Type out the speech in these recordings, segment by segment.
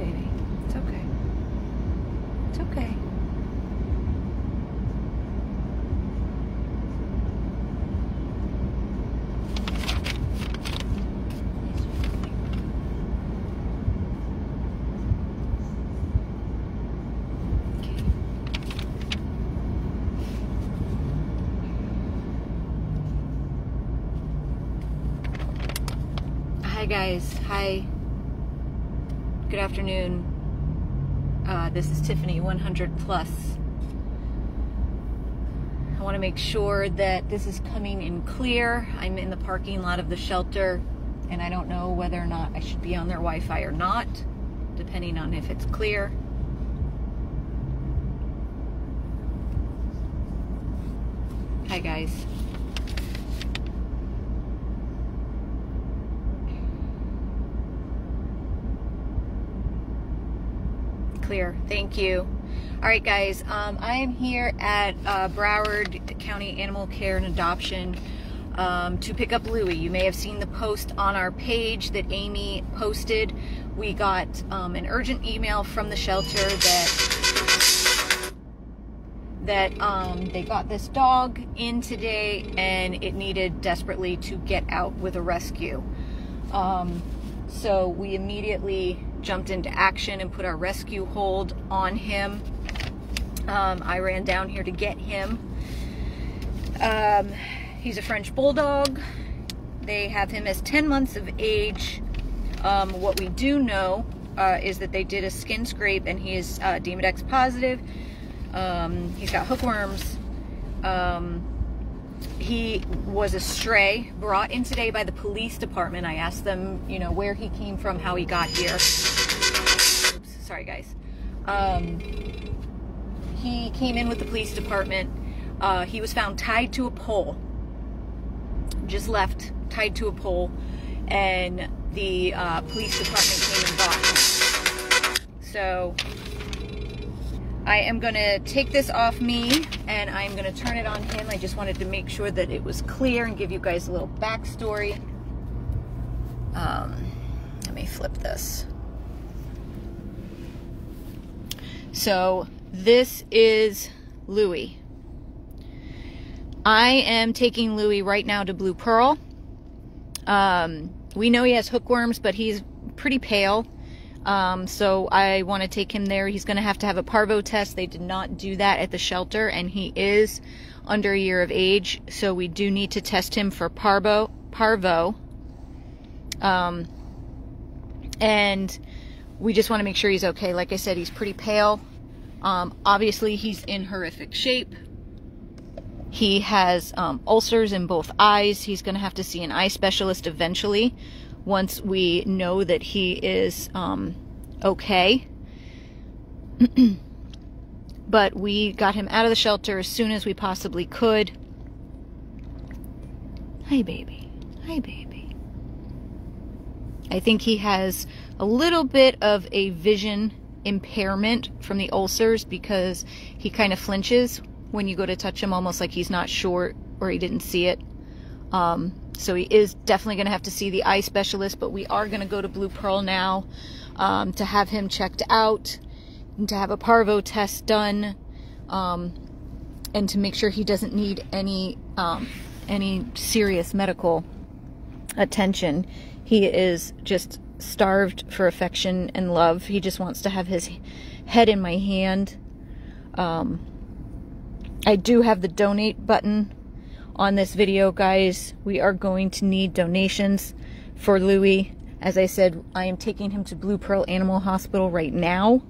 baby. It's okay. It's okay. Guys, hi, good afternoon. This is Tiffany 100 plus. I want to make sure that this is coming in clear. I'm in the parking lot of the shelter and I don't know whether or not I should be on their Wi-Fi or not, depending on if it's clear. Hi guys. Clear. Thank you. All right, guys. I am here at Broward County Animal Care and Adoption to pick up Louie. You may have seen the post on our page that Amy posted. We got an urgent email from the shelter that they got this dog in today and it needed desperately to get out with a rescue. So we immediately jumped into action and put our rescue hold on him. I ran down here to get him. He's a French bulldog. They have him as 10 months of age. What we do know is that they did a skin scrape and he is Demodex positive. He's got hookworms. He was a stray brought in today by the police department. I asked them, you know, where he came from, how he got here. Oops, sorry guys. He came in with the police department. He was found tied to a pole, just left tied to a pole, and the police department came and got him. So I am going to take this off me and I'm going to turn it on him. I just wanted to make sure that it was clear and give you guys a little backstory. Let me flip this. So this is Louie. I am taking Louie right now to Blue Pearl. We know he has hookworms, but he's pretty pale. So I want to take him there. He's going to have a Parvo test. They did not do that at the shelter, and he is under a year of age, so we do need to test him for Parvo. And we just want to make sure he's okay. Like I said, he's pretty pale. Obviously, he's in horrific shape. He has ulcers in both eyes. He's going to have to see an eye specialist eventually, once we know that he is okay. But we got him out of the shelter as soon as we possibly could. Hi, baby. Hi, baby. I think he has a little bit of a vision impairment from the ulcers because he kind of flinches when you go to touch him, almost like he's not sure or he didn't see it. So he is definitely going to have to see the eye specialist, but we are going to go to Blue Pearl now to have him checked out and to have a Parvo test done and to make sure he doesn't need any serious medical attention. He is just starved for affection and love. He just wants to have his head in my hand. I do have the donate button on this video, guys. We are going to need donations for Louie. As I said, I am taking him to Blue Pearl Animal Hospital right now.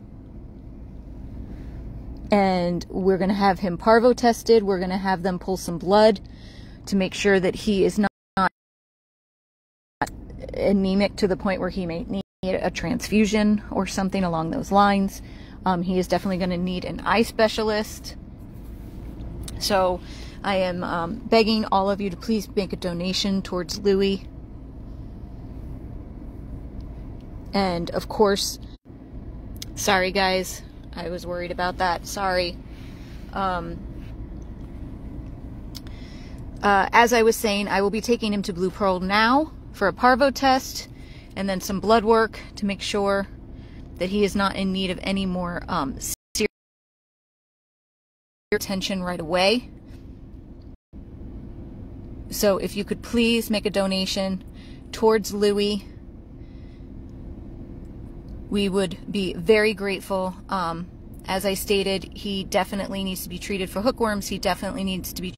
And we're going to have him Parvo tested. We're going to have them pull some blood to make sure that he is not anemic to the point where he may need a transfusion or something along those lines. He is definitely going to need an eye specialist. So I am begging all of you to please make a donation towards Louie. And of course, sorry guys, I was worried about that. Sorry. As I was saying, I will be taking him to Blue Pearl now for a Parvo test and then some blood work to make sure that he is not in need of any more serious attention right away. So if you could please make a donation towards Louie, we would be very grateful. As I stated, he definitely needs to be treated for hookworms. He definitely needs to be...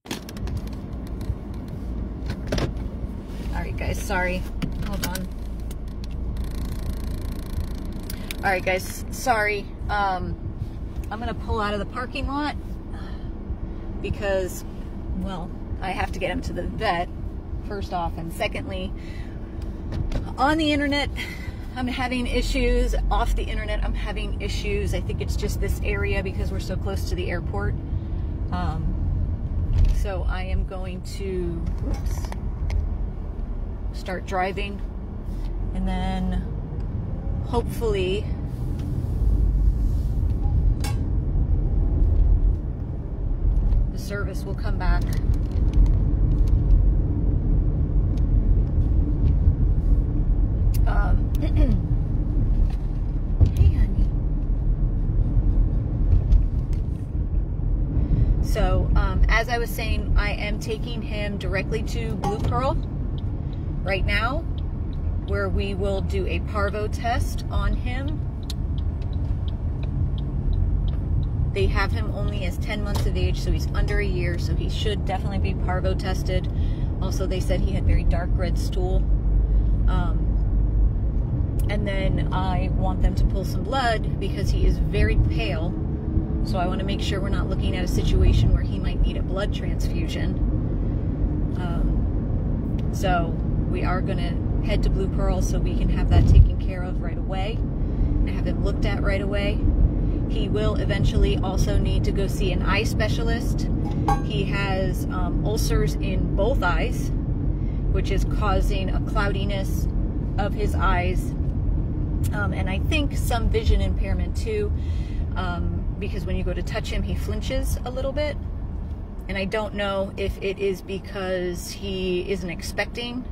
Alright guys, sorry. Hold on. Alright guys, sorry. I'm going to pull out of the parking lot because, well, I have to get him to the vet, first off, and secondly, on the internet, I'm having issues. Off the internet, I'm having issues. I think it's just this area because we're so close to the airport. So I am going to start driving, and then hopefully the service will come back. Hey, honey. So, as I was saying, I am taking him directly to Blue Pearl right now, where we will do a Parvo test on him. They have him only as 10 months of age, so he's under a year, so he should definitely be Parvo tested. Also, they said he had very dark red stool. And then I want them to pull some blood because he is very pale. So I want to make sure we're not looking at a situation where he might need a blood transfusion. So we are going to head to Blue Pearl so we can have that taken care of right away and have him looked at right away. He will eventually also need to go see an eye specialist. He has ulcers in both eyes, which is causing a cloudiness of his eyes. And I think some vision impairment too, because when you go to touch him, he flinches a little bit. And I don't know if it is because he isn't expecting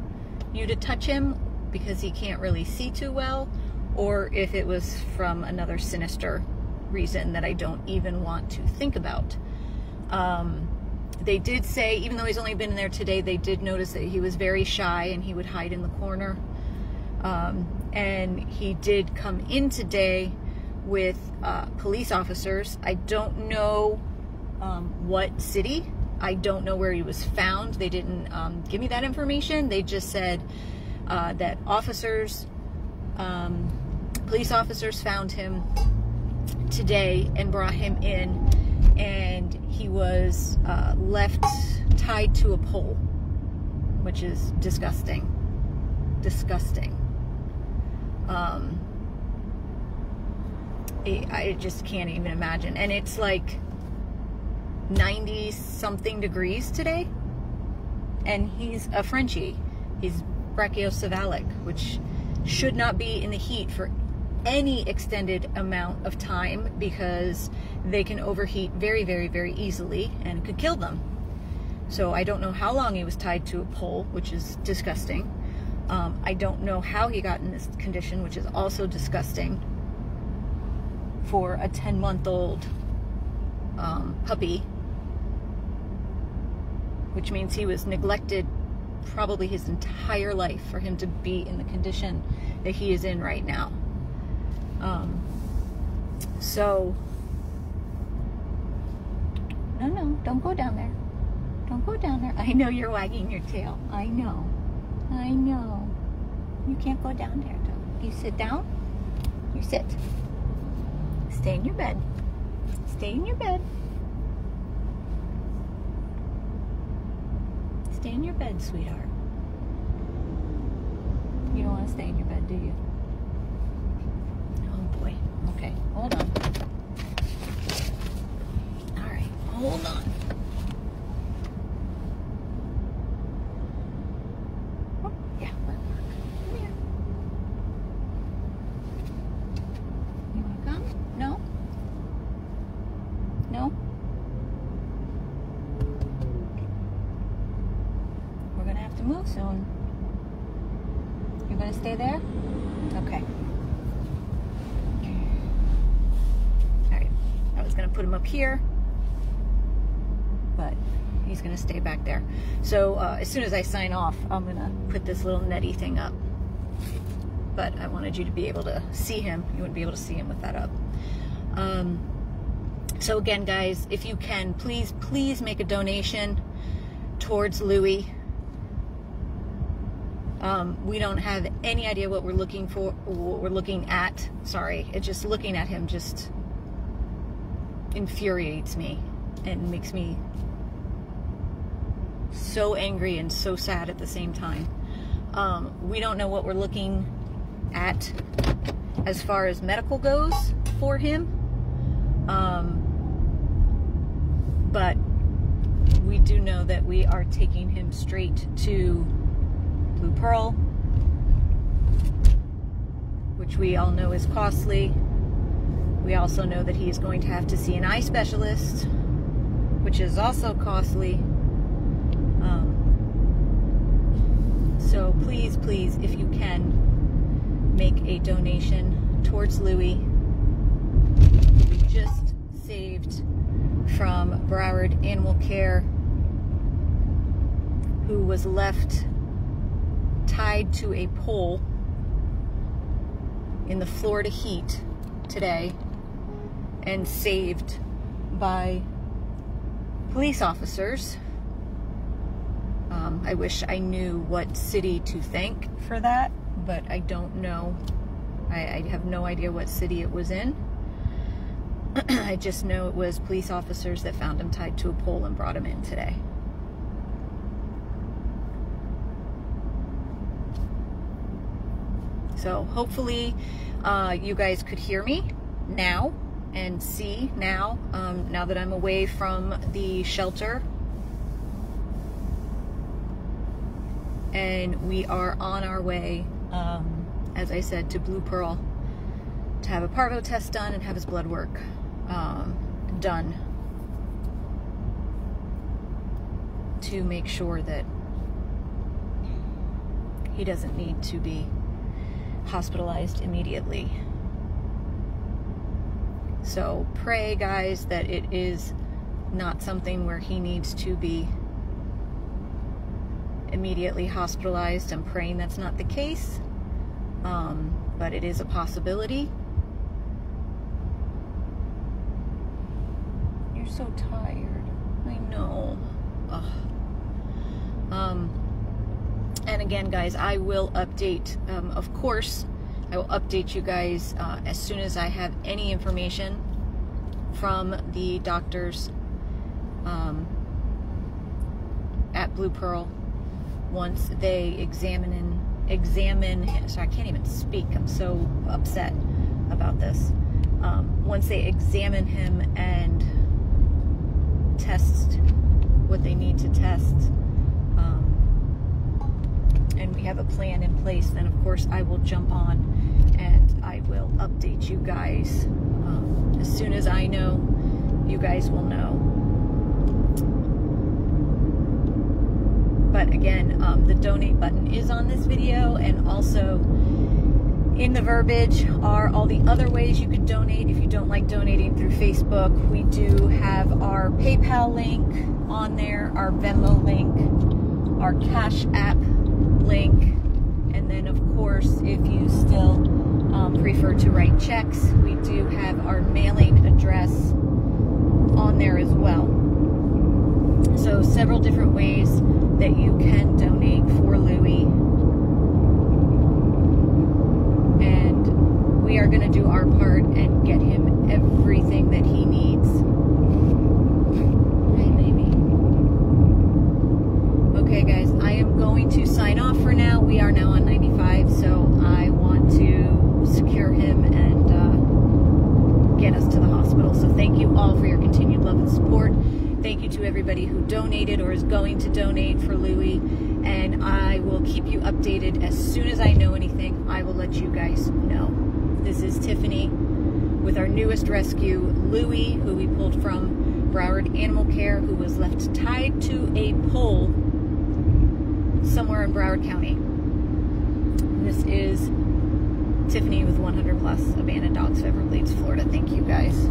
you to touch him because he can't really see too well, or if it was from another sinister reason that I don't even want to think about. They did say, even though he's only been in there today, they did notice that he was very shy and he would hide in the corner. And he did come in today with police officers. I don't know what city. I don't know where he was found. They didn't give me that information. They just said that officers, police officers found him today and brought him in, and he was left tied to a pole, which is disgusting. Disgusting. I just can't even imagine. And it's like 90 something degrees today, and he's a Frenchie. He's brachycephalic, which should not be in the heat for any extended amount of time because they can overheat very, very, very easily and could kill them. So I don't know how long he was tied to a pole, which is disgusting. I don't know how he got in this condition, which is also disgusting for a 10-month-old puppy, which means he was neglected probably his entire life for him to be in the condition that he is in right now. So, no, don't go down there. Don't go down there. I know you're wagging your tail. I know. I know. You can't go down there, though. You sit down. You sit. Stay in your bed. Stay in your bed. Stay in your bed, sweetheart. You don't want to stay in your bed, do you? Oh, boy. Okay. Hold on. All right. Hold on. Soon. You're going to stay there? Okay. was going to put him up here, but he's going to stay back there. So as soon as I sign off, I'm going to put this little netty thing up. But I wanted you to be able to see him. You wouldn't be able to see him with that up. So again, guys, if you can, please, please make a donation towards Louie. We don't have any idea what we're looking for, what we're looking at. Sorry, it's just looking at him just infuriates me and makes me so angry and so sad at the same time. We don't know what we're looking at as far as medical goes for him. But we do know that we are taking him straight to Blue Pearl, which we all know is costly. We also know that he is going to have to see an eye specialist, which is also costly. So please, please, if you can, make a donation towards Louie. We just saved from Broward Animal Care, who was left tied to a pole in the Florida heat today and saved by police officers. I wish I knew what city to thank for that, but I don't know. I have no idea what city it was in. I just know it was police officers that found him tied to a pole and brought him in today. So hopefully you guys could hear me now and see now, now that I'm away from the shelter. And we are on our way, as I said, to Blue Pearl to have a Parvo test done and have his blood work done to make sure that he doesn't need to be hospitalized immediately. So pray, guys, that it is not something where he needs to be immediately hospitalized. I'm praying that's not the case, but it is a possibility. You're so tired. I know. Ugh. And again, guys, I will update, of course, I will update you guys as soon as I have any information from the doctors at Blue Pearl. Once they examine, so I can't even speak, I'm so upset about this. Once they examine him and test what they need to test, and we have a plan in place, then of course I will jump on and I will update you guys. As soon as I know, you guys will know. But again, the donate button is on this video, and also in the verbiage are all the other ways you could donate. If you don't like donating through Facebook, we do have our PayPal link on there, our Venmo link, our Cash App link, and then of course, if you still prefer to write checks, we do have our mailing address on there as well. So several different ways that you can donate for Louie. And we are going to do our part and get him everything that he needs. Hey, baby. Okay, guys, I am going to sign off for now. We are now on 95, so I want to secure him and get us to the hospital. So thank you all for your continued love and support. Thank you to everybody who donated or is going to donate for Louie, and I will keep you updated as soon as I know anything. I will let you guys know. This is Tiffany with our newest rescue, Louie, who we pulled from Broward Animal Care, who was left tied to a pole somewhere in Broward County. This is Tiffany with 100 plus, abandoned dogs, Everglades, Florida. Thank you, guys.